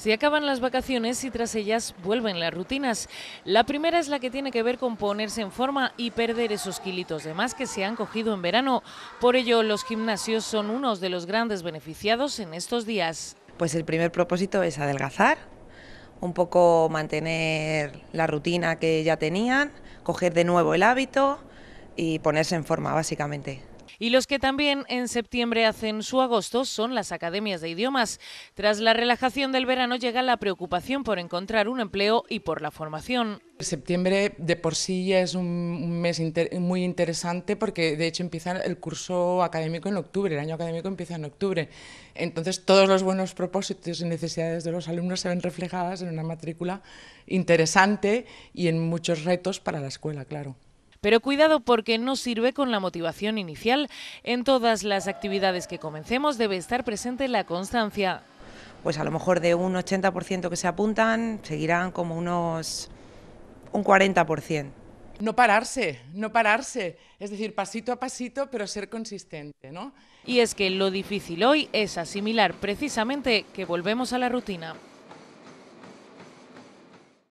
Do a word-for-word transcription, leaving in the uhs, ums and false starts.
Se acaban las vacaciones y tras ellas vuelven las rutinas. La primera es la que tiene que ver con ponerse en forma y perder esos kilitos de más que se han cogido en verano. Por ello, los gimnasios son unos de los grandes beneficiados en estos días. Pues el primer propósito es adelgazar, un poco mantener la rutina que ya tenían, coger de nuevo el hábito y ponerse en forma, básicamente. Y los que también en septiembre hacen su agosto son las academias de idiomas. Tras la relajación del verano llega la preocupación por encontrar un empleo y por la formación. Septiembre de por sí ya es un mes inter muy interesante porque de hecho empieza el curso académico en octubre, el año académico empieza en octubre. Entonces todos los buenos propósitos y necesidades de los alumnos se ven reflejadas en una matrícula interesante y en muchos retos para la escuela, claro. Pero cuidado porque no sirve con la motivación inicial. En todas las actividades que comencemos debe estar presente la constancia. Pues a lo mejor de un ochenta por ciento que se apuntan, seguirán como unos un cuarenta por ciento. No pararse, no pararse, es decir, pasito a pasito, pero ser consistente, ¿no? Y es que lo difícil hoy es asimilar precisamente que volvemos a la rutina.